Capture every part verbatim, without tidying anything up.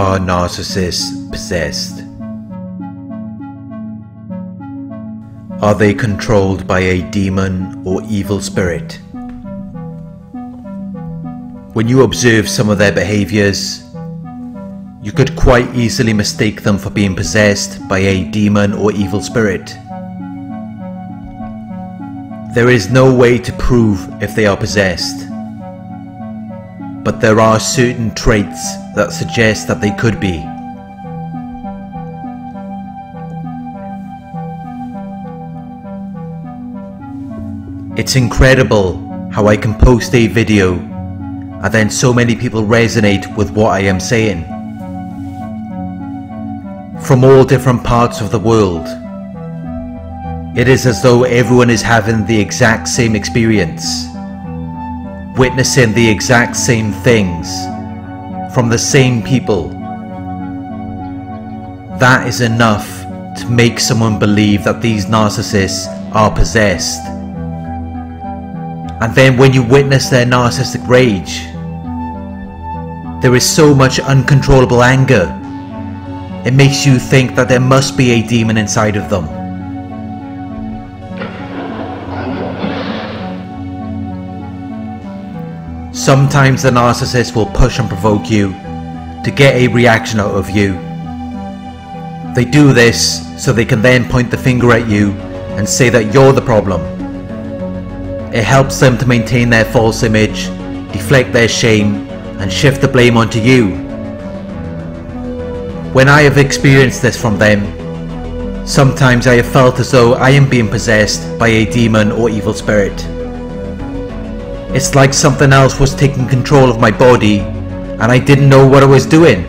are narcissists possessed? Are they controlled by a demon or evil spirit? When you observe some of their behaviors, you could quite easily mistake them for being possessed by a demon or evil spirit. There is no way to prove if they are possessed, but there are certain traits that suggest that they could be. It's incredible how I can post a video and then so many people resonate with what I am saying. From all different parts of the world, it is as though everyone is having the exact same experience, witnessing the exact same things from the same people. That is enough to make someone believe that these narcissists are possessed. And then when you witness their narcissistic rage, there is so much uncontrollable anger, it makes you think that there must be a demon inside of them. Sometimes the narcissist will push and provoke you to get a reaction out of you. They do this so they can then point the finger at you and say that you're the problem. It helps them to maintain their false image, deflect their shame, and shift the blame onto you. When I have experienced this from them, sometimes I have felt as though I am being possessed by a demon or evil spirit. It's like something else was taking control of my body and I didn't know what I was doing.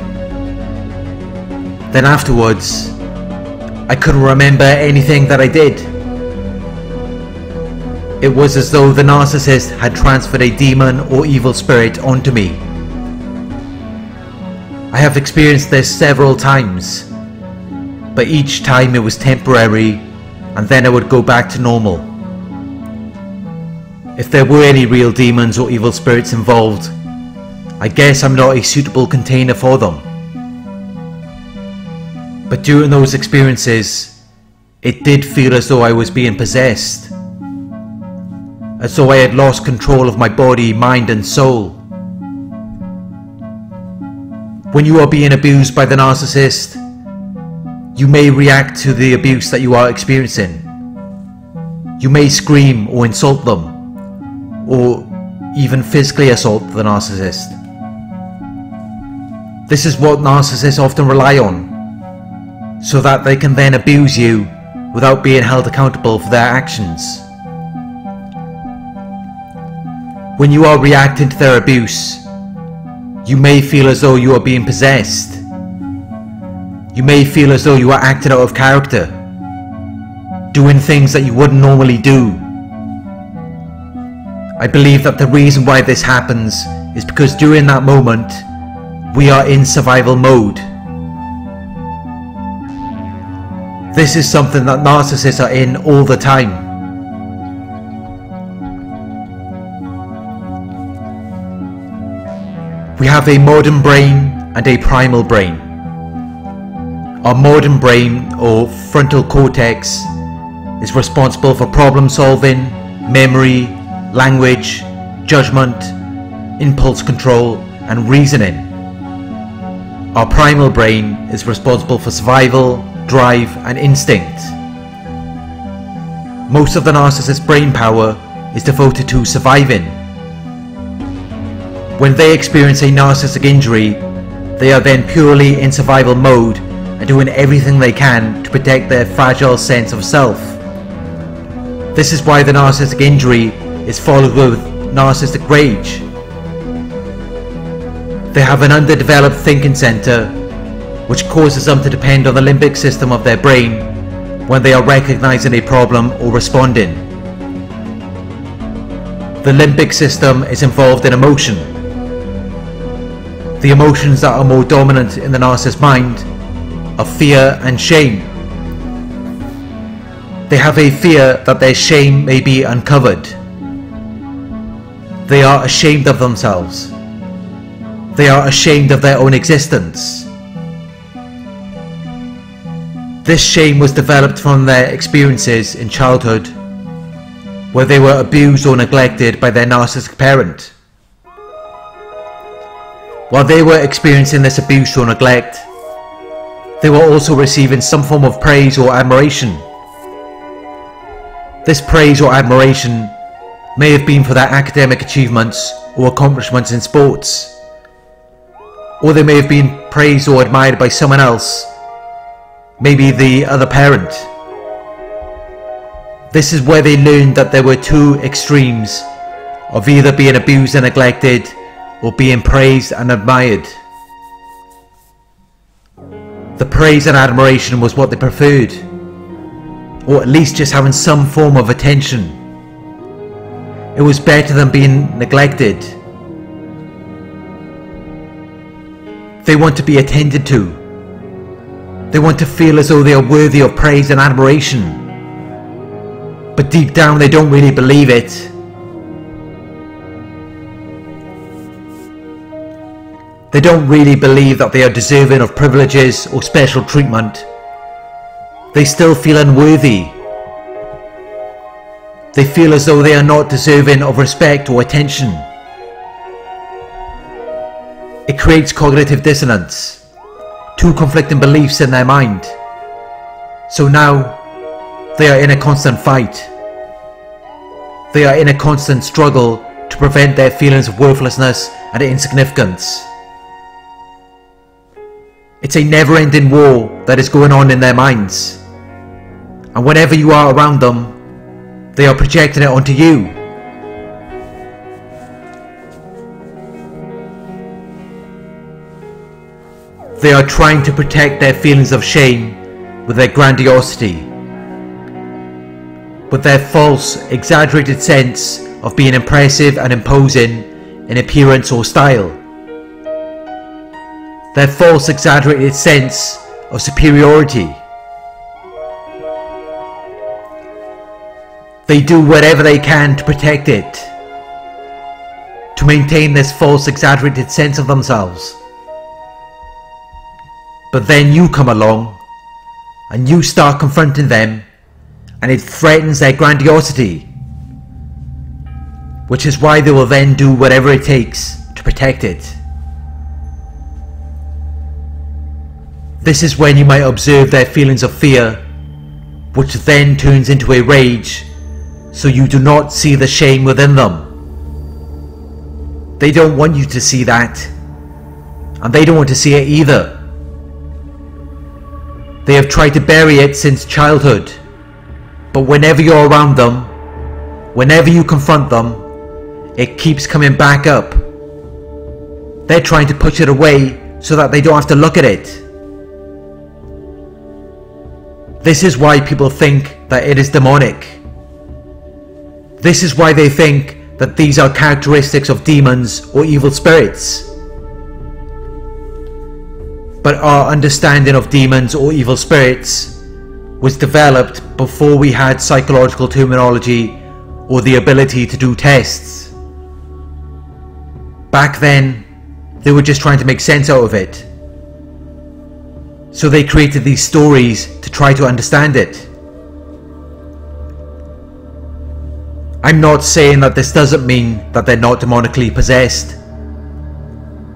Then afterwards, I couldn't remember anything that I did. It was as though the narcissist had transferred a demon or evil spirit onto me. I have experienced this several times, but each time it was temporary and then I would go back to normal. If there were any real demons or evil spirits involved, I guess I'm not a suitable container for them. But during those experiences, it did feel as though I was being possessed. As though I had lost control of my body, mind and soul. When you are being abused by the narcissist, you may react to the abuse that you are experiencing. You may scream or insult them, or even physically assault the narcissist. This is what narcissists often rely on, so that they can then abuse you without being held accountable for their actions. When you are reacting to their abuse, you may feel as though you are being possessed. You may feel as though you are acting out of character, doing things that you wouldn't normally do. I believe that the reason why this happens is because during that moment, we are in survival mode. This is something that narcissists are in all the time. We have a modern brain and a primal brain. Our modern brain, or frontal cortex, is responsible for problem solving, memory, language, judgment, impulse control, and reasoning. Our primal brain is responsible for survival, drive, and instinct. Most of the narcissist's brain power is devoted to surviving. When they experience a narcissistic injury, they are then purely in survival mode and doing everything they can to protect their fragile sense of self. This is why the narcissistic injury is followed with narcissistic rage. They have an underdeveloped thinking center, which causes them to depend on the limbic system of their brain when they are recognizing a problem or responding. The limbic system is involved in emotion. The emotions that are more dominant in the narcissist's mind are fear and shame. They have a fear that their shame may be uncovered. They are ashamed of themselves. They are ashamed of their own existence. This shame was developed from their experiences in childhood, where they were abused or neglected by their narcissistic parent. While they were experiencing this abuse or neglect, they were also receiving some form of praise or admiration. This praise or admiration may have been for their academic achievements or accomplishments in sports, or they may have been praised or admired by someone else, maybe the other parent. This is where they learned that there were two extremes of either being abused and neglected or being praised and admired. The praise and admiration was what they preferred, or at least just having some form of attention. It was better than being neglected. They want to be attended to. They want to feel as though they are worthy of praise and admiration, but deep down they don't really believe it. They don't really believe that they are deserving of privileges or special treatment. They still feel unworthy. They feel as though they are not deserving of respect or attention. It creates cognitive dissonance, two conflicting beliefs in their mind. So now, they are in a constant fight. They are in a constant struggle to prevent their feelings of worthlessness and insignificance. It's a never-ending war that is going on in their minds, and whenever you are around them, they are projecting it onto you. They are trying to protect their feelings of shame with their grandiosity, with their false, exaggerated sense of being impressive and imposing in appearance or style. Their false, exaggerated sense of superiority. They do whatever they can to protect it, to maintain this false, exaggerated sense of themselves. But then you come along, and you start confronting them, and it threatens their grandiosity, which is why they will then do whatever it takes to protect it. This is when you might observe their feelings of fear, which then turns into a rage, so you do not see the shame within them. They don't want you to see that, and they don't want to see it either. They have tried to bury it since childhood, but whenever you're around them, whenever you confront them, it keeps coming back up. They're trying to push it away so that they don't have to look at it. This is why people think that it is demonic. This is why they think that these are characteristics of demons or evil spirits. But our understanding of demons or evil spirits was developed before we had psychological terminology or the ability to do tests. Back then, they were just trying to make sense out of it. So they created these stories to try to understand it. I'm not saying that this doesn't mean that they're not demonically possessed,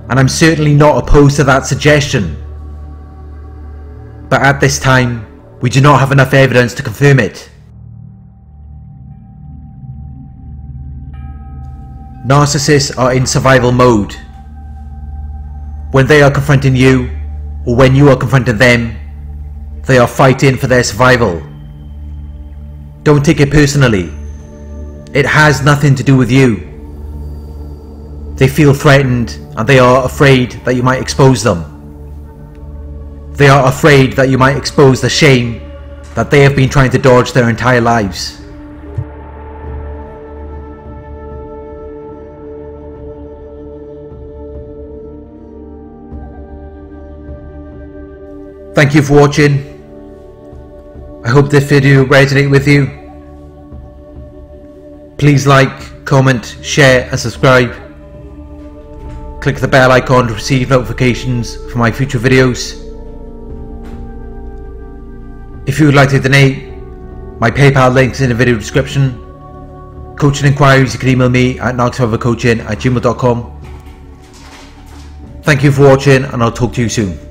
and I'm certainly not opposed to that suggestion. But at this time, we do not have enough evidence to confirm it. Narcissists are in survival mode. When they are confronting you, or when you are confronting them, they are fighting for their survival. Don't take it personally. It has nothing to do with you. They feel threatened, and they are afraid that you might expose them. They are afraid that you might expose the shame that they have been trying to dodge their entire lives. Thank you for watching. I hope this video resonated with you. Please like, comment, share and subscribe. Click the bell icon to receive notifications for my future videos. If you would like to donate, my PayPal link's in the video description. Coaching inquiries, you can email me at nagshovercoaching at gmail dot com. Thank you for watching, and I'll talk to you soon.